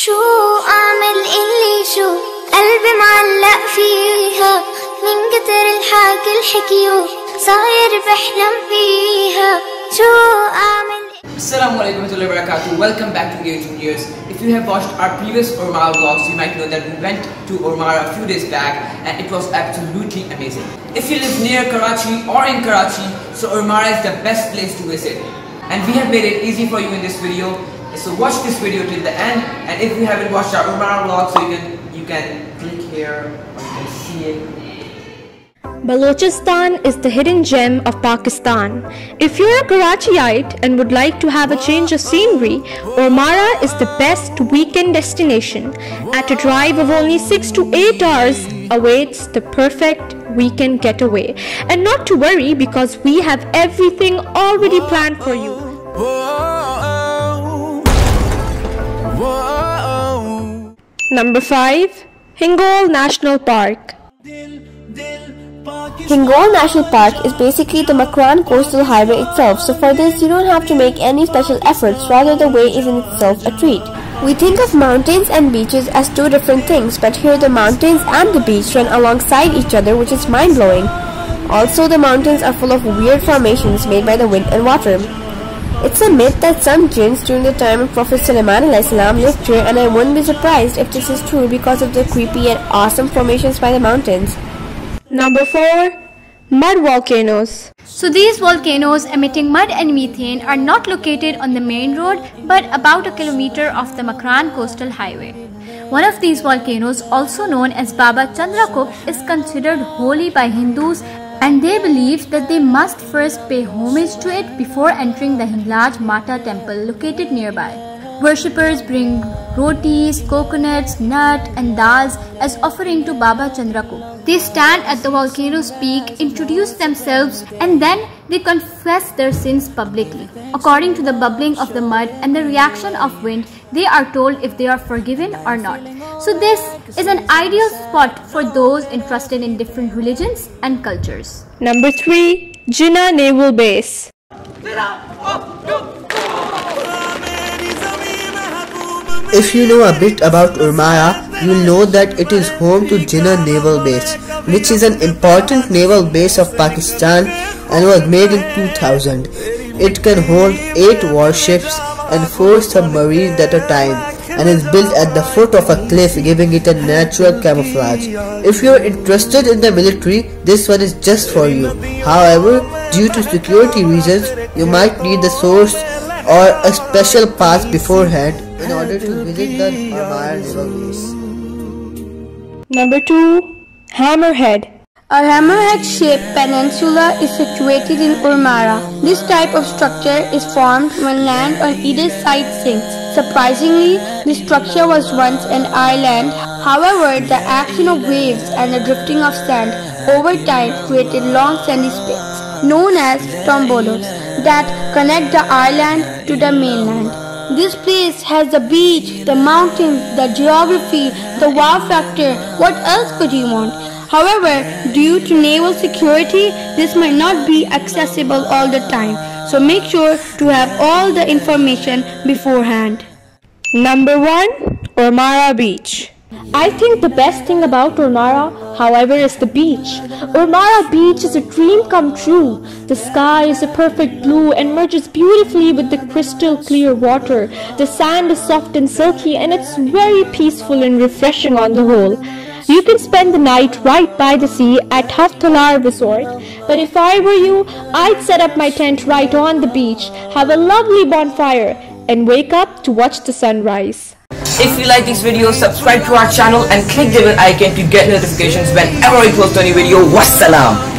شو أعمل اللي شو قلبي معلق فيها من كتر الحكي الحكيو صاير بحلم فيها شو أعمل. Assalamu alaikum warahmatullahi wabarakatuh. Welcome back to EA juniors. If you have watched our previous Ormara vlogs, you might know that we went to Ormara a few days back and it was absolutely amazing. If you live near Karachi or in Karachi, so Ormara is the best place to visit. And we have made it easy for you in this video. So watch this video till the end, and if you haven't watched our Ormara vlog, so you can click here or you can see it. Balochistan is the hidden gem of Pakistan. If you're a Karachiite and would like to have a change of scenery, Ormara is the best weekend destination. At a drive of only 6 to 8 hours awaits the perfect weekend getaway. And not to worry, because we have everything already planned for you. Number 5. Hingol National Park. Hingol National Park is basically the Makran Coastal Highway itself, so for this you don't have to make any special efforts, rather the way is in itself a treat. We think of mountains and beaches as two different things, but here the mountains and the beach run alongside each other, which is mind-blowing. Also, the mountains are full of weird formations made by the wind and water. It's a myth that some jinns during the time of Prophet Sulaiman lived here, and I wouldn't be surprised if this is true because of the creepy and awesome formations by the mountains. Number 4. Mud volcanoes. So these volcanoes emitting mud and methane are not located on the main road but about a kilometer off the Makran Coastal Highway. One of these volcanoes, also known as Baba Chandra Ko, is considered holy by Hindus, and they believe that they must first pay homage to it before entering the Hinglaj Mata temple located nearby. Worshippers bring rotis, coconuts, nut and dals as offering to Baba Chandra Ko. They stand at the volcano's peak, introduce themselves, and then they confess their sins publicly. According to the bubbling of the mud and the reaction of wind, they are told if they are forgiven or not. So this is an ideal spot for those interested in different religions and cultures. Number 3. Jinnah Naval Base. If you know a bit about Ormara, you know that it is home to Jinnah Naval Base, which is an important naval base of Pakistan and was made in 2000. It can hold 8 warships and 4 submarines at a time, and is built at the foot of a cliff, giving it a natural camouflage. If you are interested in the military, this one is just for you. However, due to security reasons, you might need the source or a special pass beforehand in order to visit the Ormara Naval Base. Number 2. Hammerhead. A hammerhead-shaped peninsula is situated in Ormara. This type of structure is formed when land on either side sinks. Surprisingly, this structure was once an island. However, the action of waves and the drifting of sand over time created long sandy spits, known as tombolos, that connect the island to the mainland. This place has the beach, the mountains, the geography, the wow factor. What else could you want? However, due to naval security, this might not be accessible all the time. So make sure to have all the information beforehand. Number 1. Ormara Beach. I think the best thing about Ormara, however, is the beach. Ormara Beach is a dream come true. The sky is a perfect blue and merges beautifully with the crystal clear water. The sand is soft and silky, and it's very peaceful and refreshing on the whole. You can spend the night right by the sea at Hatholar Resort, but if I were you, I'd set up my tent right on the beach, have a lovely bonfire, and wake up to watch the sunrise. If you like this video, subscribe to our channel and click the bell icon to get notifications whenever we post a new video. Wassalam!